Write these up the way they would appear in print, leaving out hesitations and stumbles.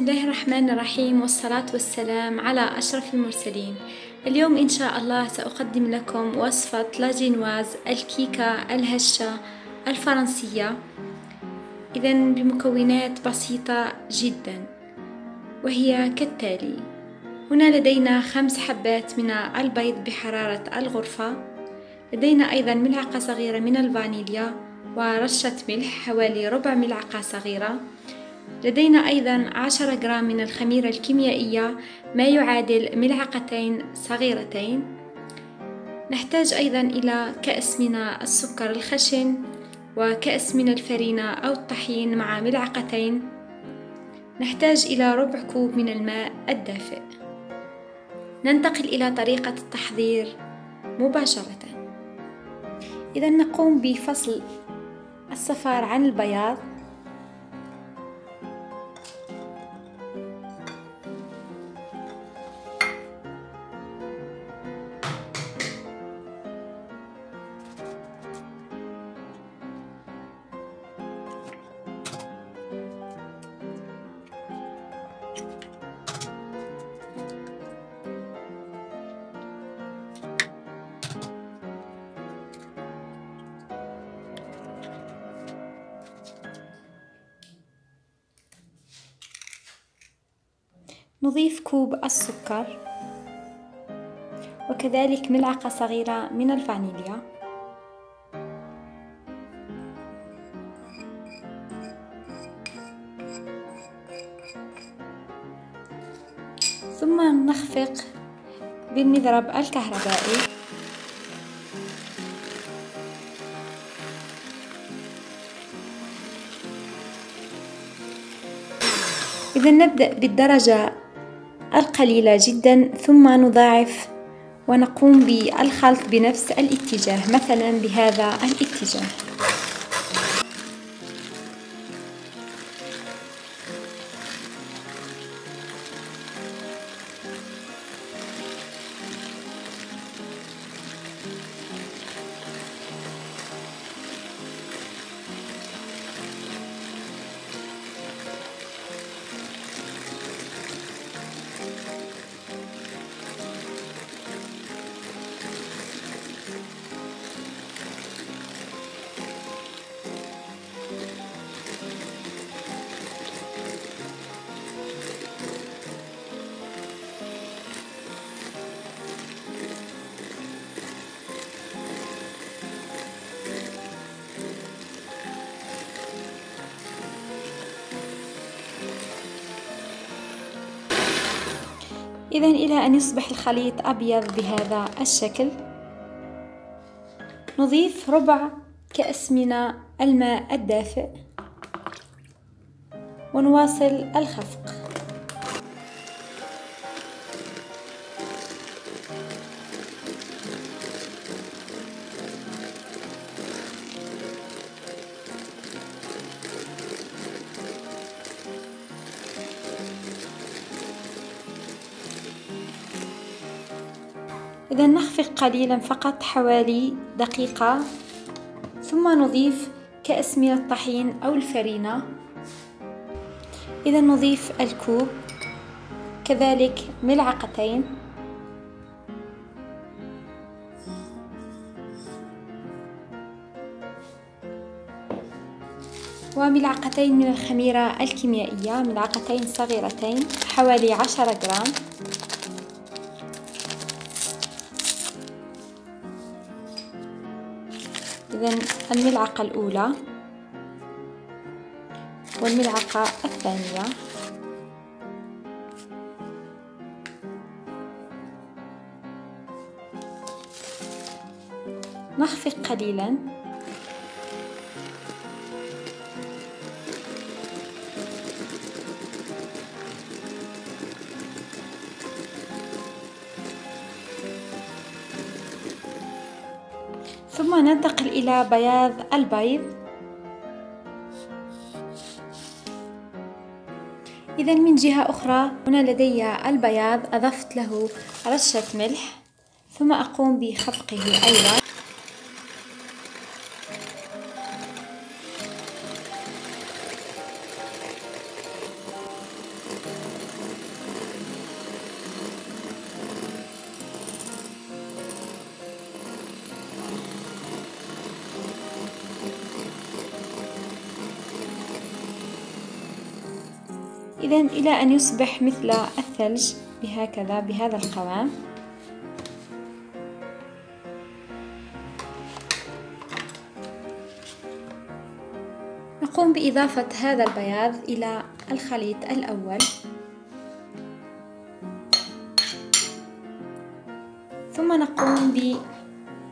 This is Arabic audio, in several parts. بسم الله الرحمن الرحيم، والصلاة والسلام على أشرف المرسلين. اليوم إن شاء الله سأقدم لكم وصفة لاجينواز الكيكة الهشة الفرنسية، إذا بمكونات بسيطة جدا وهي كالتالي. هنا لدينا 5 حبات من البيض بحرارة الغرفة، لدينا أيضا ملعقة صغيرة من الفانيليا ورشة ملح حوالي ربع ملعقة صغيرة، لدينا أيضا 10 جرام من الخميرة الكيميائية ما يعادل ملعقتين صغيرتين. نحتاج أيضا إلى كأس من السكر الخشن وكأس من الفرينة أو الطحين مع ملعقتين. نحتاج إلى ربع كوب من الماء الدافئ. ننتقل إلى طريقة التحضير مباشرة. إذا نقوم بفصل الصفار عن البياض، نضيف كوب السكر وكذلك ملعقة صغيرة من الفانيليا. ثم نخفق بالمضرب الكهربائي. إذا نبدأ بالدرجة القليلة جدا ثم نضاعف ونقوم بالخلط بنفس الاتجاه، مثلا بهذا الاتجاه. إذا إلى أن يصبح الخليط أبيض بهذا الشكل، نضيف ربع كأس من الماء الدافئ ونواصل الخفق. إذا نخفق قليلا فقط حوالي دقيقة، ثم نضيف كأس من الطحين أو الفرينة. إذا نضيف الكوب كذلك ملعقتين، وملعقتين من الخميرة الكيميائية، ملعقتين صغيرتين حوالي 10 جرام. إذن الملعقة الأولى والملعقة الثانية، نخفق قليلا. ثم ننتقل إلى بياض البيض. إذا من جهة أخرى هنا لدي البياض، أضفت له رشة ملح ثم أقوم بخفقه أيضا. إذن إلى أن يصبح مثل الثلج بهكذا بهذا القوام. نقوم بإضافة هذا البياض إلى الخليط الأول، ثم نقوم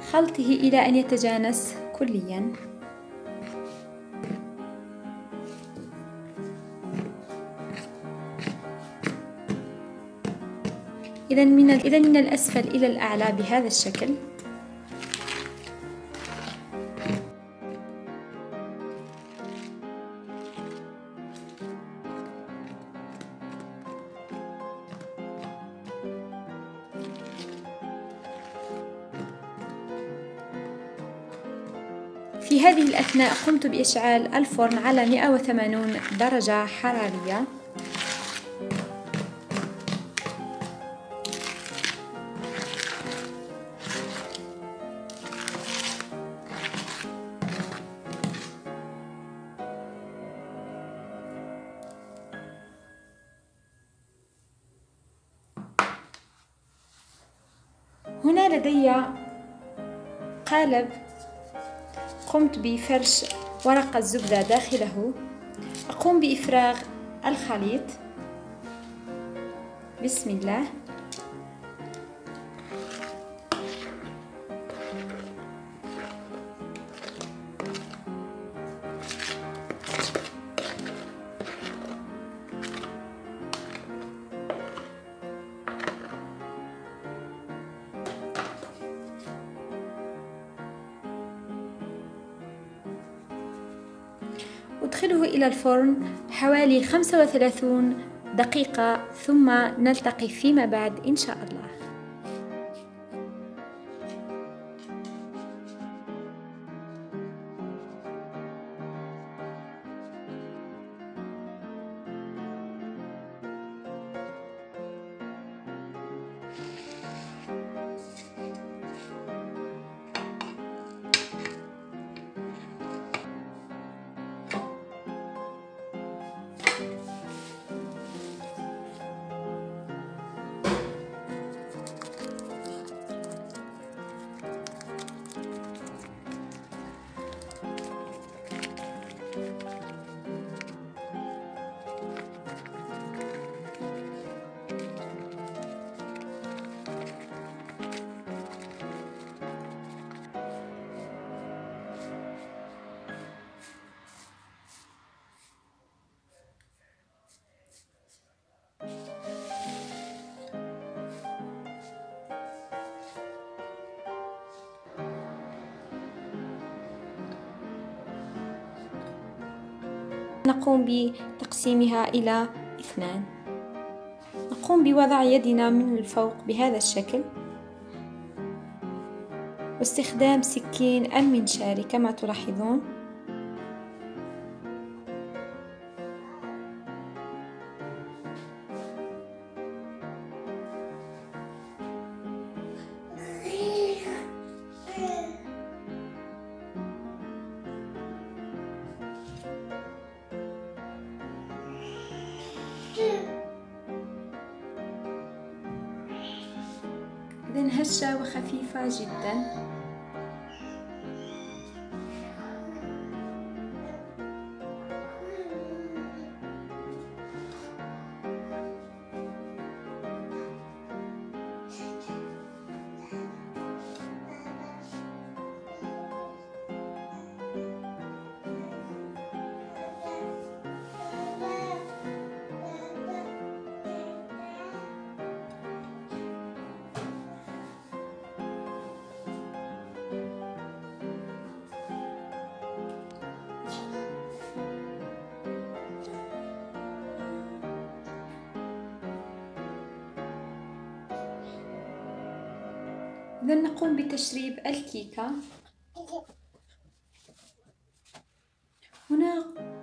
بخلطه إلى أن يتجانس كليا. إذن من الأسفل إلى الأعلى بهذا الشكل. في هذه الأثناء قمت بإشعال الفرن على 180 درجة حرارية. هنا لدي قالب قمت بفرش ورق الزبدة داخله. أقوم بإفراغ الخليط بسم الله. أدخله إلى الفرن حوالي 35 دقيقة، ثم نلتقي فيما بعد إن شاء الله. نقوم بتقسيمها إلى اثنان. نقوم بوضع يدنا من الفوق بهذا الشكل، واستخدام سكين المنشار كما تلاحظون. إذن هشة وخفيفة جدا. إذن نقوم بتشريب الكيكة.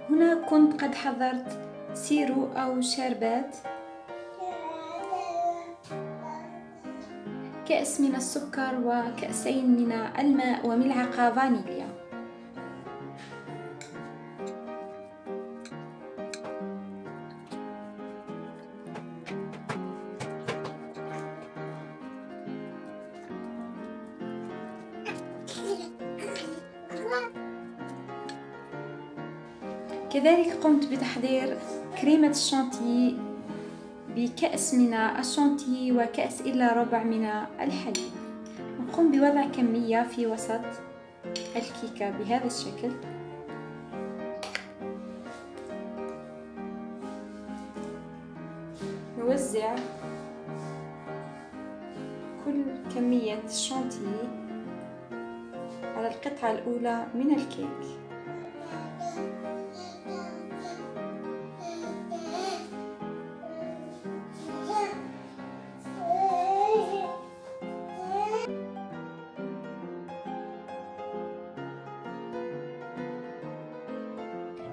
هنا كنت قد حضرت سيرو أو شربات، كأس من السكر وكأسين من الماء وملعقة فانيليا. كذلك قمت بتحضير كريمة الشانتي بكأس من الشانتي وكأس إلا ربع من الحليب. نقوم بوضع كمية في وسط الكيكة بهذا الشكل. نوزع كل كمية الشانتي على القطعة الأولى من الكيك.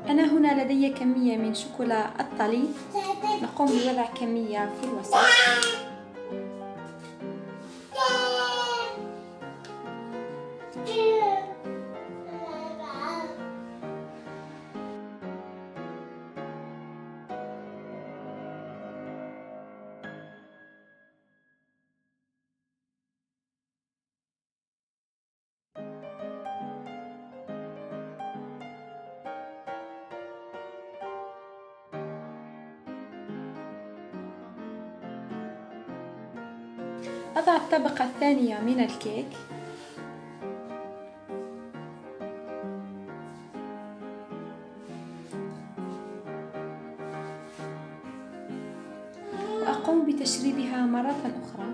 أنا هنا لدي كمية من شوكولا الطلي، نقوم بوضع كمية في الوسط. أضع الطبقة الثانية من الكيك، وأقوم بتشريبها مرة أخرى.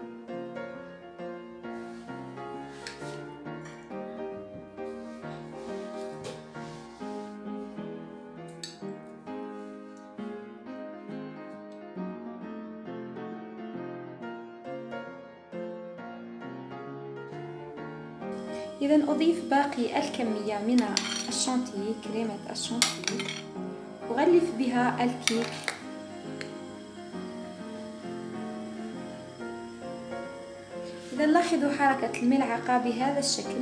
إذن أضيف باقي الكمية من الشانتي، كريمة الشانتي، أغلف بها الكيك. إذن لاحظوا حركة الملعقة بهذا الشكل.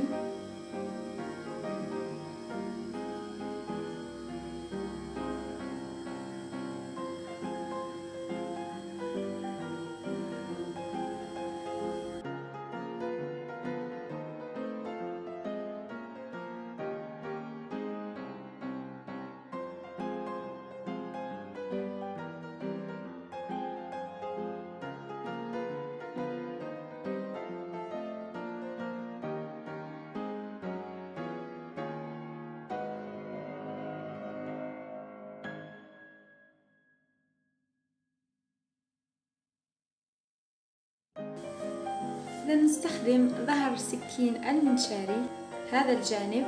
نستخدم ظهر سكين المنشاري هذا الجانب،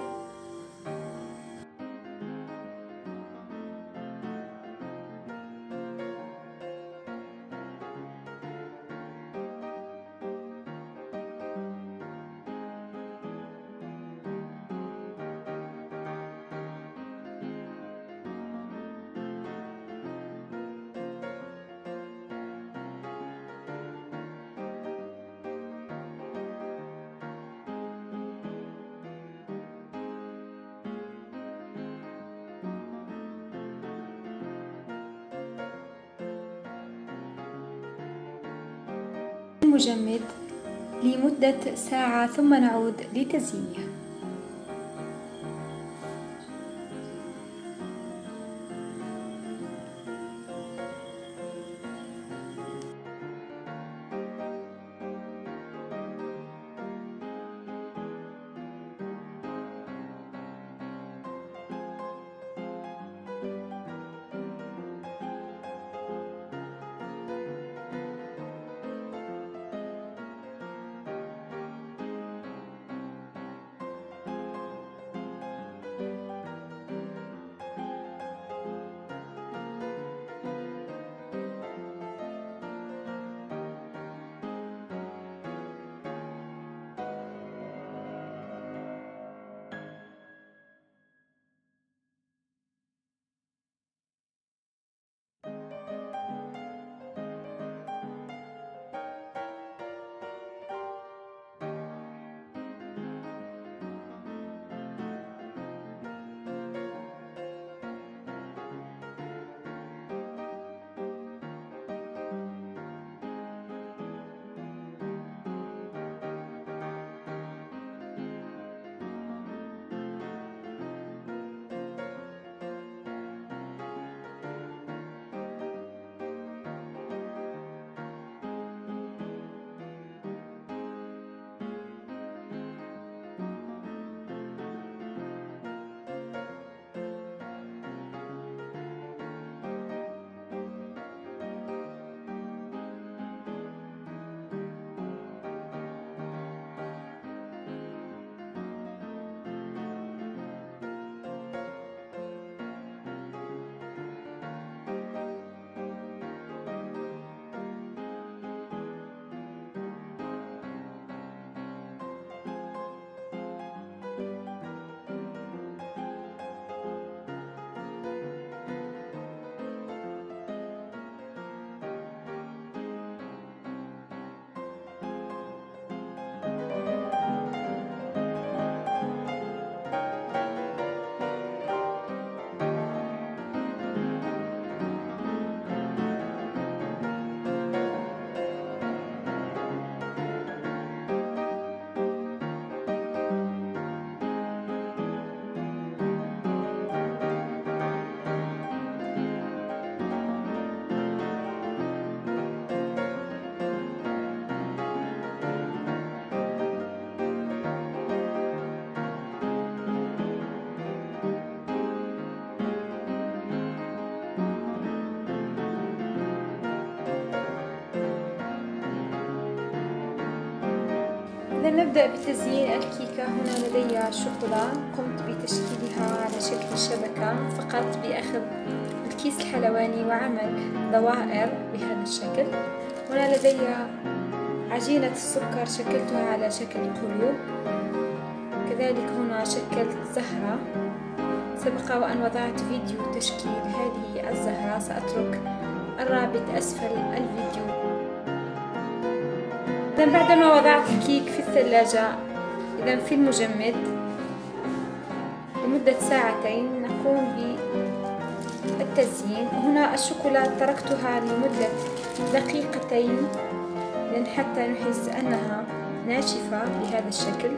مجمد لمدة ساعة ثم نعود لتزيينها. نبدأ بتزيين الكيكة. هنا لدي شوكولا قمت بتشكيلها على شكل شبكة فقط بأخذ الكيس الحلواني وعمل دوائر بهذا الشكل. هنا لدي عجينة السكر شكلتها على شكل قلوب، كذلك هنا شكلت زهرة. سبق وأن وضعت فيديو تشكيل هذه الزهرة، سأترك الرابط أسفل الفيديو. إذا بعدما وضعت الكيك في الثلاجة إذا في المجمد لمدة ساعتين نقوم بالتزيين. هنا الشوكولاتة تركتها لمدة دقيقتين لأن حتى نحس أنها ناشفة بهذا الشكل،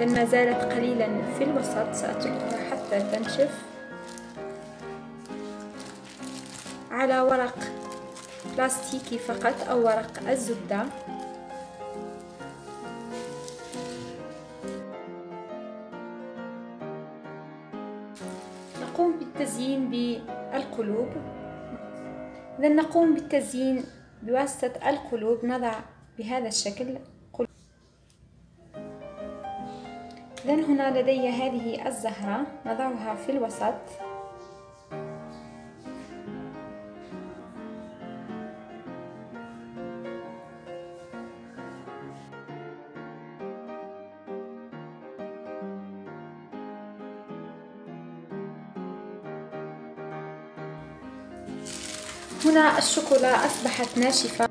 لما زالت قليلا في الوسط سأتركها حتى تنشف. على ورق بلاستيكي فقط أو ورق الزبدة نقوم بالتزيين بالقلوب. إذا نقوم بالتزيين بواسطة القلوب، نضع بهذا الشكل قلوب. إذا هنا لدي هذه الزهرة نضعها في الوسط. هنا الشوكولا أصبحت ناشفة.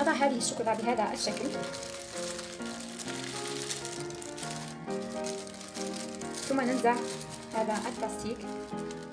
نضع هذه الشوكولا بهذا الشكل ثم ننزع هذا البلاستيك.